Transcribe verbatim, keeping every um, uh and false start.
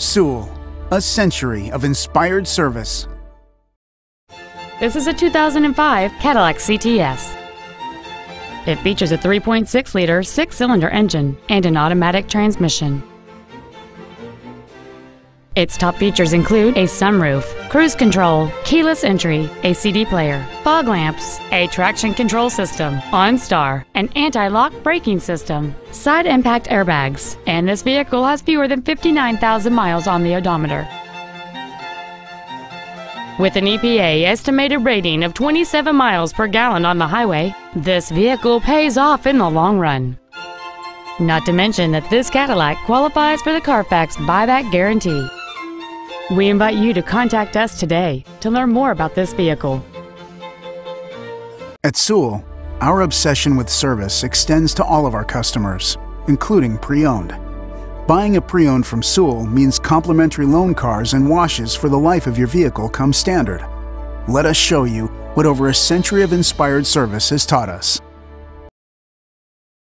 Sewell, a century of inspired service. This is a two thousand five Cadillac C T S. It features a three point six liter six-cylinder engine and an automatic transmission. Its top features include a sunroof, cruise control, keyless entry, a C D player, fog lamps, a traction control system, OnStar, an anti-lock braking system, side impact airbags, and this vehicle has fewer than fifty-nine thousand miles on the odometer. With an E P A estimated rating of twenty-seven miles per gallon on the highway, this vehicle pays off in the long run. Not to mention that this Cadillac qualifies for the Carfax buyback guarantee. We invite you to contact us today to learn more about this vehicle. At Sewell, our obsession with service extends to all of our customers, including pre-owned. Buying a pre-owned from Sewell means complimentary loan cars and washes for the life of your vehicle come standard. Let us show you what over a century of inspired service has taught us.